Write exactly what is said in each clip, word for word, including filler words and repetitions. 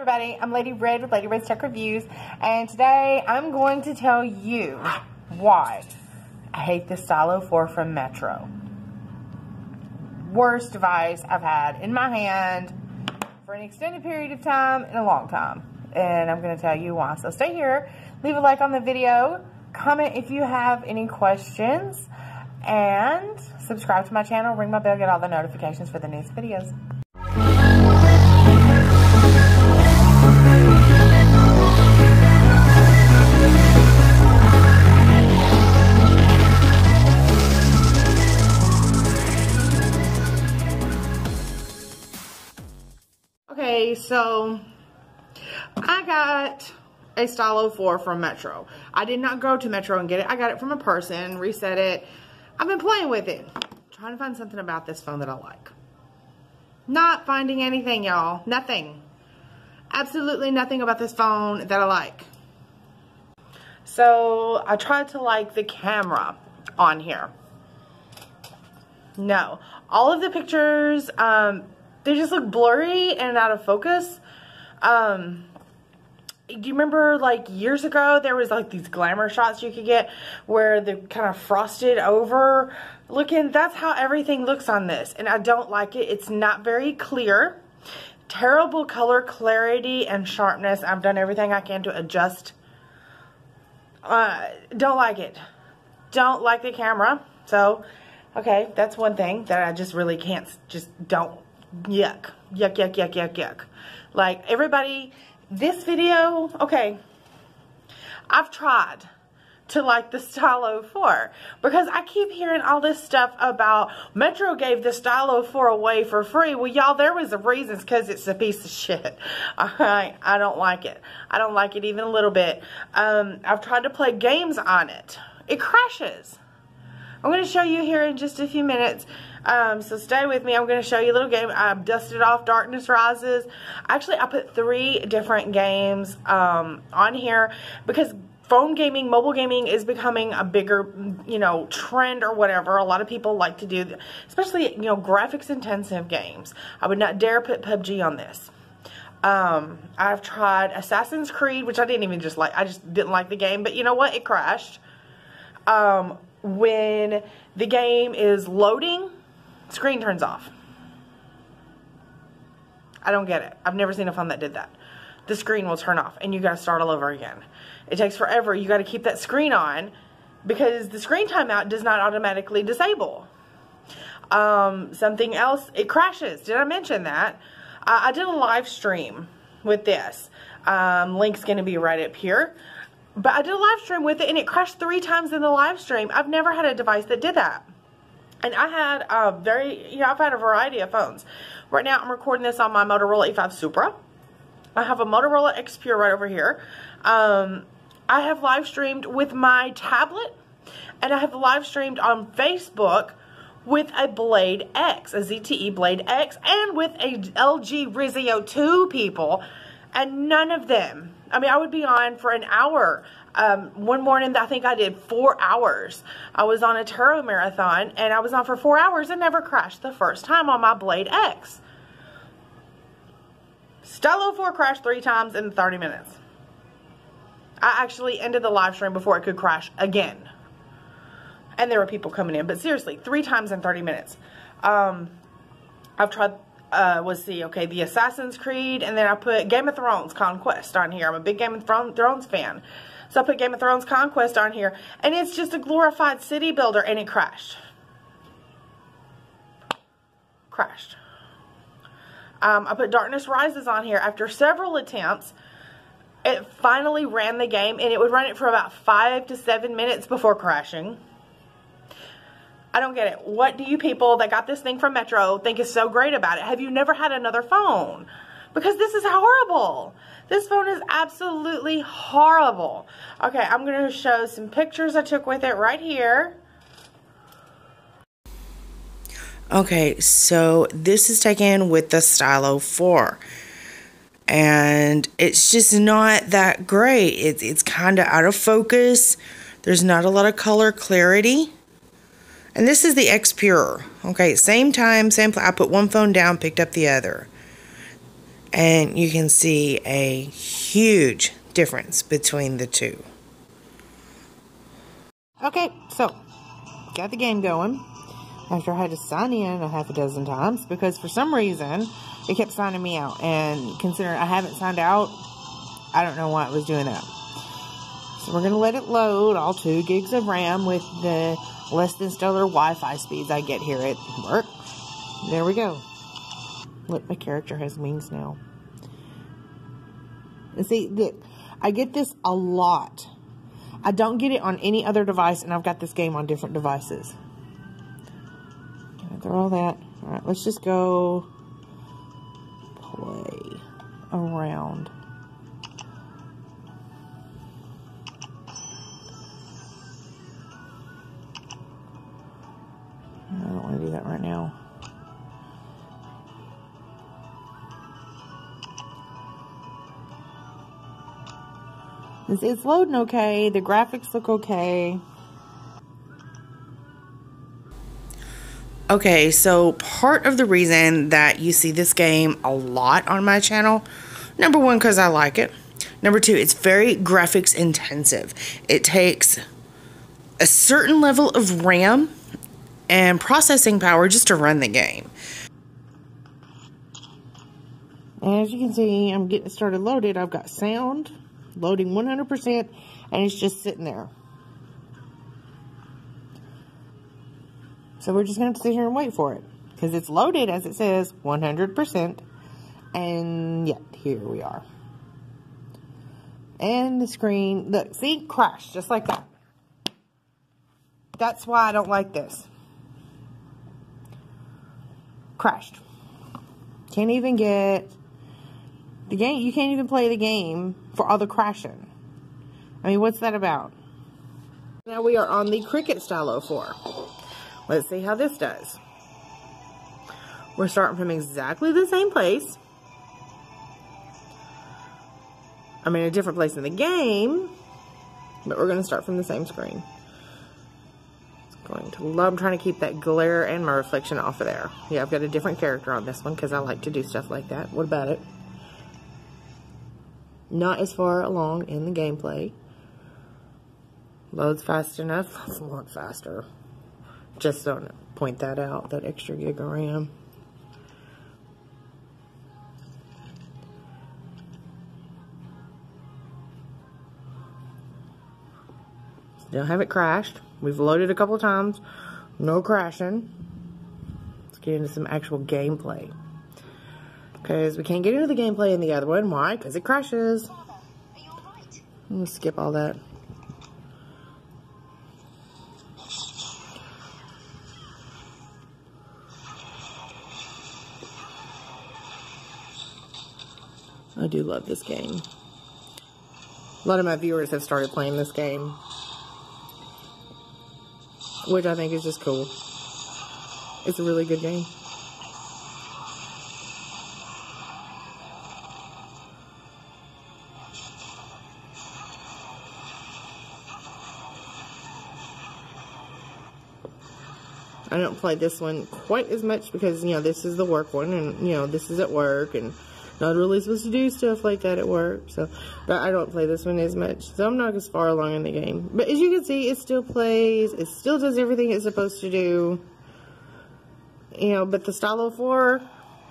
Everybody, I'm Lady Red with Lady Red's Tech Reviews, and today I'm going to tell you why I hate the Stylo four from Metro. Worst device I've had in my hand for an extended period of time and a long time, and I'm going to tell you why. So stay here, leave a like on the video, comment if you have any questions, and subscribe to my channel, ring my bell, get all the notifications for the newest videos. Okay, so I got a Stylo four from Metro. I did not go to Metro and get it. I got it from a person, reset it. I've been playing with it, trying to find something about this phone that I like. Not finding anything, y'all. Nothing. Absolutely nothing about this phone that I like. So I tried to like the camera on here. No. All of the pictures, um... they just look blurry and out of focus. Um, do you remember like years ago there was like these glamour shots you could get where they're kind of frosted over looking? That's how everything looks on this, and I don't like it. It's not very clear. Terrible color clarity and sharpness. I've done everything I can to adjust. Uh, don't like it. Don't like the camera. So, okay, that's one thing that I just really can't, just don't. Yuck, yuck, yuck, yuck, yuck, yuck. Like, everybody, this video, okay, I've tried to like the Stylo four because I keep hearing all this stuff about Metro gave the Stylo four away for free. Well, y'all, there was a reason, because it's a piece of shit. All right, I don't like it. I don't like it even a little bit. Um, I've tried to play games on it. It crashes. I'm going to show you here in just a few minutes, um, so stay with me. I'm going to show you a little game. I've dusted off Darkness Rises. Actually, I put three different games um, on here because phone gaming, mobile gaming is becoming a bigger, you know, trend or whatever. A lot of people like to do, especially, you know, graphics-intensive games. I would not dare put P U B G on this. Um, I've tried Assassin's Creed, which I didn't even just like. I just didn't like the game, but you know what? It crashed. Um... When the game is loading, screen turns off. I don't get it. I've never seen a phone that did that. The screen will turn off and you got to start all over again. It takes forever. You got to keep that screen on because the screen timeout does not automatically disable. Um, something else, it crashes. Did I mention that? Uh, I did a live stream with this. Um, link's going to be right up here. But I did a live stream with it, and it crashed three times in the live stream. I've never had a device that did that. And I had a very, you know, I've had a variety of phones. Right now, I'm recording this on my Motorola E five Supra. I have a Motorola X Pure right over here. Um, I have live streamed with my tablet, and I have live streamed on Facebook with a Blade X, a Z T E Blade X, and with a L G Rizio two people, and none of them. I mean, I would be on for an hour. Um, one morning, I think I did four hours. I was on a Turo marathon, and I was on for four hours and never crashed the first time on my Blade X. Stylo four crashed three times in thirty minutes. I actually ended the live stream before it could crash again. And there were people coming in. But seriously, three times in thirty minutes. Um, I've tried... Uh, let's see, okay, the Assassin's Creed, and then I put Game of Thrones Conquest on here. I'm a big Game of Thrones fan. So I put Game of Thrones Conquest on here, and it's just a glorified city builder, and it crashed. Crashed. Um, I put Darkness Rises on here. After several attempts, it finally ran the game, and it would run it for about five to seven minutes before crashing. I don't get it. What do you people that got this thing from Metro think is so great about it? Have you never had another phone? Because this is horrible. This phone is absolutely horrible. Okay, I'm going to show some pictures I took with it right here. Okay, so this is taken with the Stylo four. And it's just not that great. It's, it's kind of out of focus. There's not a lot of color clarity. And this is the X Pure. Okay, same time, same place. I put one phone down, picked up the other. and you can see a huge difference between the two. Okay, so got the game going after I had to sign in a half a dozen times because for some reason it kept signing me out, and considering I haven't signed out, I don't know why it was doing that. So we're going to let it load all two gigs of RAM with the less than stellar Wi-Fi speeds I get here at work. There we go. Look, my character has wings now. And see, the, I get this a lot. I don't get it on any other device, and I've got this game on different devices. Can I throw all that? All right, let's just go play around. I don't want to do that right now. It's loading okay. The graphics look okay. Okay, so part of the reason that you see this game a lot on my channel, number one, because I like it. Number two, it's very graphics intensive. It takes a certain level of RAM and processing power just to run the game. As you can see, I'm getting started loaded. I've got sound loading one hundred percent, and it's just sitting there. So we're just going to sit here and wait for it, because it's loaded, as it says, one hundred percent, and yet here we are. And the screen, look, see, crashed, just like that. That's why I don't like this. Crashed. Can't even get the game, you can't even play the game for all the crashing. I mean, what's that about? Now we are on the Cricket Stylo four. Let's see how this does. We're starting from exactly the same place. I mean, a different place in the game, but we're going to start from the same screen. It's going to love, I'm trying to keep that glare and my reflection off of there. Yeah, I've got a different character on this one because I like to do stuff like that. What about it? Not as far along in the gameplay. Loads fast enough. It's a lot faster. Just don't point that out, that extra gig of RAM. Still haven't crashed. We've loaded a couple of times. No crashing. Let's get into some actual gameplay. Because we can't get into the gameplay in the other one. Why? Because it crashes. I'm going to skip all that. I do love this game. A lot of my viewers have started playing this game, which I think is just cool. It's a really good game. I don't play this one quite as much because, you know, this is the work one, and, you know, this is at work, and not really supposed to do stuff like that at work. So, but I don't play this one as much, so I'm not as far along in the game. But as you can see, it still plays. It still does everything it's supposed to do. You know, but the Stylo four,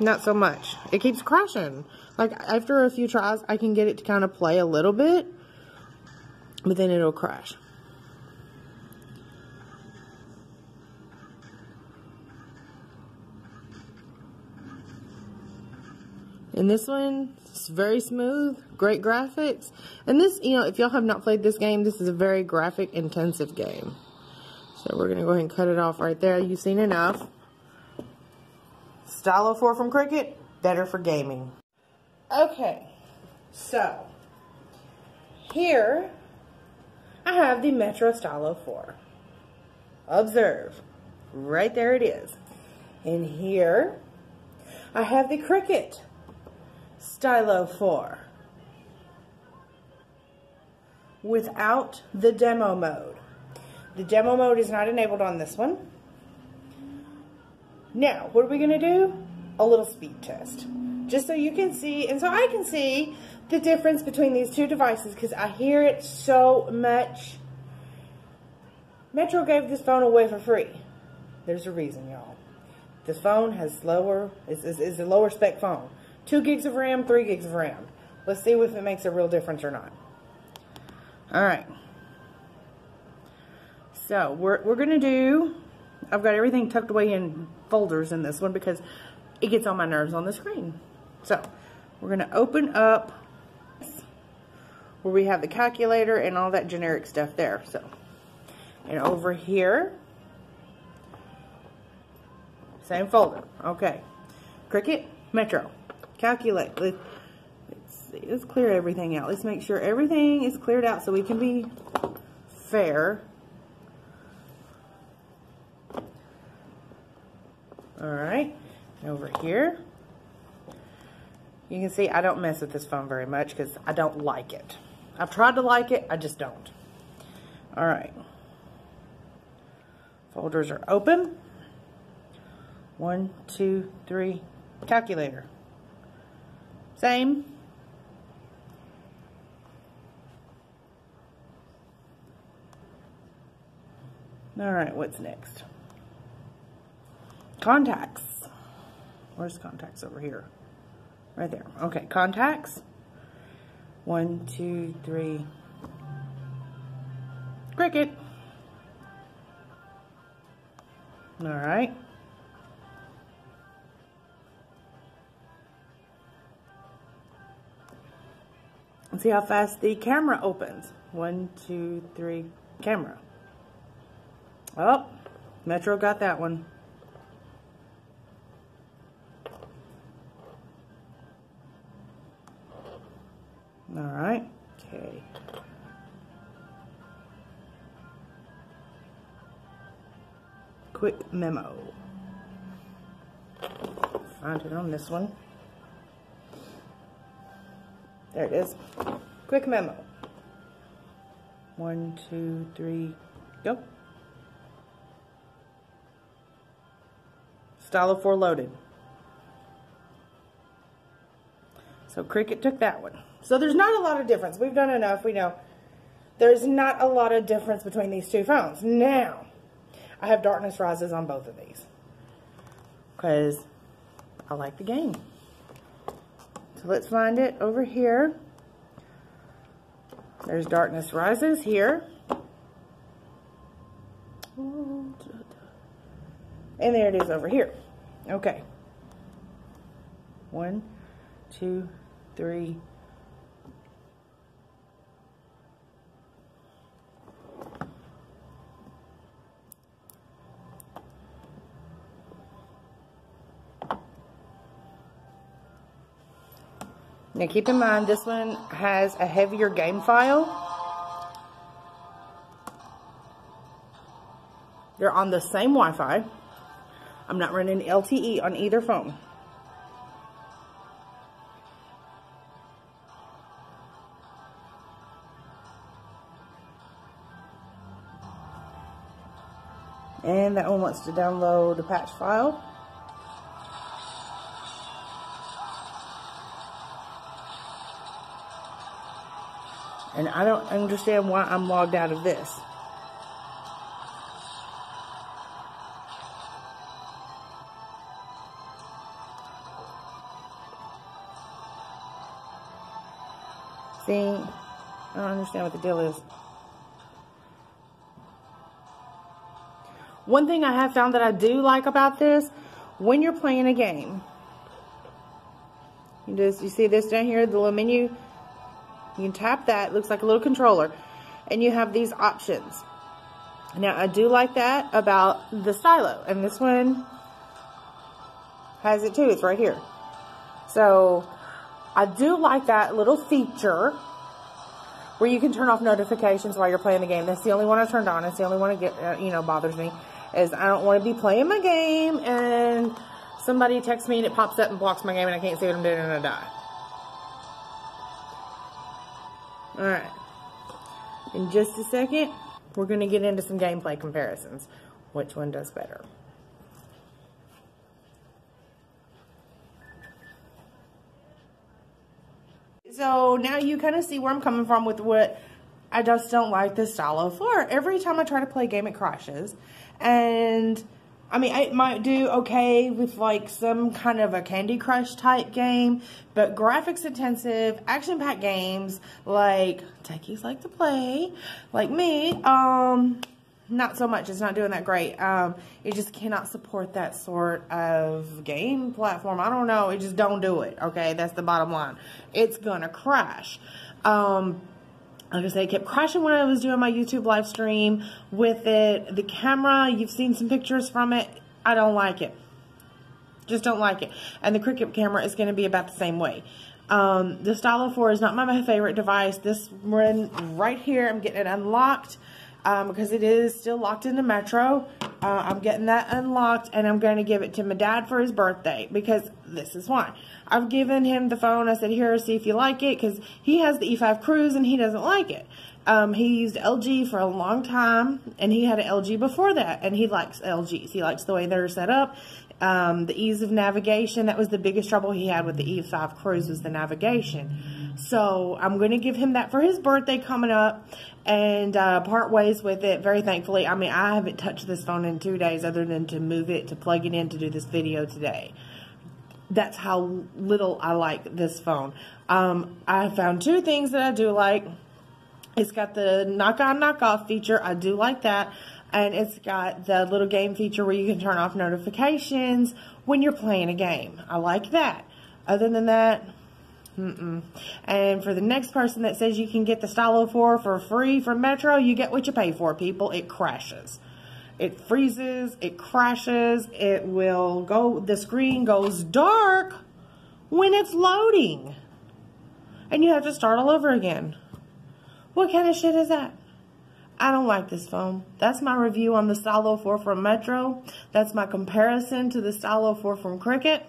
not so much. It keeps crashing. Like, after a few tries, I can get it to kind of play a little bit, but then it'll crash. And this one, it's very smooth, great graphics. And this, you know, if y'all have not played this game, this is a very graphic intensive game. So we're going to go ahead and cut it off right there. You've seen enough. Stylo four from Cricket, better for gaming. Okay, so here I have the Metro Stylo four. Observe, right there it is. And here I have the Cricket Stylo four without the demo mode. The demo mode is not enabled on this one. Now, what are we going to do? A little speed test. just so you can see, and so I can see the difference between these two devices, because I hear it so much. Metro gave this phone away for free. There's a reason, y'all. This phone has lower, it's, it's, it's a lower spec phone. Two gigs of RAM, three gigs of RAM. Let's see if it makes a real difference or not. All right. So we're, we're going to do, I've got everything tucked away in folders in this one because it gets on my nerves on the screen. So we're going to open up where we have the calculator and all that generic stuff there. So, and over here, same folder. Okay. Cricket, Metro, calculate. Let's, let's see. Let's clear everything out. Let's make sure everything is cleared out so we can be fair. All right. Over here. You can see I don't mess with this phone very much because I don't like it. I've tried to like it. I just don't. All right. Folders are open. One, two, three. Calculator. Same. All right, what's next? Contacts. Where's contacts? Over here? Right there. Okay, contacts. One, two, three. Cricket. All right. Let's see how fast the camera opens. One, two, three, camera. Oh, Metro got that one. All right, okay. Quick memo. Find it on this one. There it is. Quick memo. One, two, three, go. Stylo four loaded. So Cricket took that one. So there's not a lot of difference. We've done enough. We know there's not a lot of difference between these two phones. Now, I have Darkness Rises on both of these because I like the game. So let's find it over here. There's Darkness Rises here. And there it is over here. Okay. One, two, three. Now keep in mind, this one has a heavier game file. They're on the same Wi-Fi. I'm not running L T E on either phone. And that one wants to download a patch file. And I don't understand why I'm logged out of this. See, I don't understand what the deal is. One thing I have found that I do like about this, when you're playing a game, you just, you see this down here, the little menu. You can tap that. It looks like a little controller. And you have these options. Now, I do like that about the Stylo. And this one has it too. It's right here. So, I do like that little feature where you can turn off notifications while you're playing the game. That's the only one I turned on. It's the only one that uh, you know, bothers me. Is I don't want to be playing my game and somebody texts me and it pops up and blocks my game and I can't see what I'm doing and I die. All right, in just a second, we're going to get into some gameplay comparisons. Which one does better? So now you kind of see where I'm coming from with what I just don't like this Stylo four. Every time I try to play a game, it crashes. And I mean, it might do okay with like some kind of a Candy Crush type game, but graphics intensive, action packed games like techies like to play, like me, um, not so much. It's not doing that great. Um, it just cannot support that sort of game platform. I don't know. It just don't do it. Okay. That's the bottom line. It's gonna crash. Um, Like I said, it kept crashing when I was doing my YouTube live stream with it. The camera, you've seen some pictures from it. I don't like it. Just don't like it. And the Cricket camera is going to be about the same way. Um, the Stylo four is not my, my favorite device. This one right here, I'm getting it unlocked um, because it is still locked into Metro. Uh, I'm getting that unlocked, and I'm going to give it to my dad for his birthday because this is why. I've given him the phone. I said, here, see if you like it, because he has the E five Cruise and he doesn't like it. Um, he used L G for a long time, and he had an L G before that, and he likes L Gs. He likes the way they're set up, um, the ease of navigation. That was the biggest trouble he had with the E five Cruise, was the navigation. So I'm going to give him that for his birthday coming up and uh, part ways with it, very thankfully. I mean, I haven't touched this phone in two days other than to move it, to plug it in, to do this video today. That's how little I like this phone. Um, I found two things that I do like. It's got the knock-on, knock-off feature. I do like that. And it's got the little game feature where you can turn off notifications when you're playing a game. I like that. Other than that, mm-mm. And for the next person that says you can get the Stylo four for free from Metro, you get what you pay for, people. It crashes. It freezes, it crashes, it will go, the screen goes dark when it's loading. And you have to start all over again. What kind of shit is that? I don't like this phone. That's my review on the Stylo four from Metro. That's my comparison to the Stylo four from Cricket.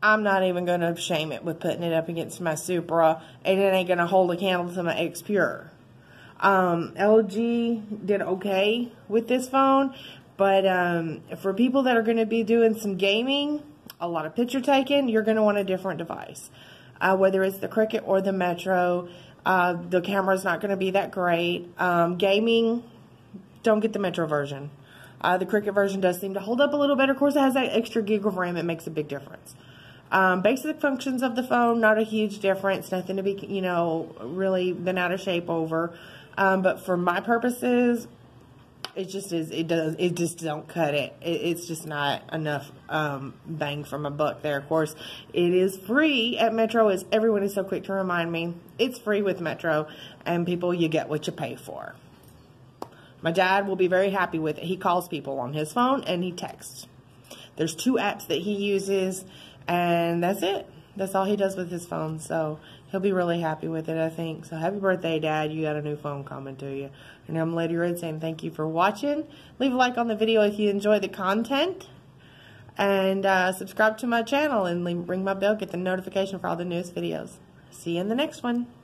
I'm not even going to shame it with putting it up against my Supra, and it ain't going to hold a candle to my X Pure. Um, L G did okay with this phone, but um, for people that are going to be doing some gaming, a lot of picture taking, you're going to want a different device. Uh, whether it's the Cricket or the Metro, uh, the camera's not going to be that great. Um, gaming, don't get the Metro version. Uh, the Cricket version does seem to hold up a little better. Of course, it has that extra gig of RAM. It makes a big difference. Um, basic functions of the phone, not a huge difference. Nothing to be, you know, really been out of shape over. Um, but for my purposes, it just is, it does, it just don't cut it. it it's just not enough, um, bang for my buck there. Of course, it is free at Metro, as everyone is so quick to remind me. It's free with Metro, and people, you get what you pay for. My dad will be very happy with it. He calls people on his phone and he texts. There's two apps that he uses, and that's it. That's all he does with his phone, so he'll be really happy with it, I think. So happy birthday, Dad. You got a new phone coming to you. And I'm Lady Red saying thank you for watching. Leave a like on the video if you enjoy the content. And uh, subscribe to my channel and ring my bell. Get the notification for all the newest videos. See you in the next one.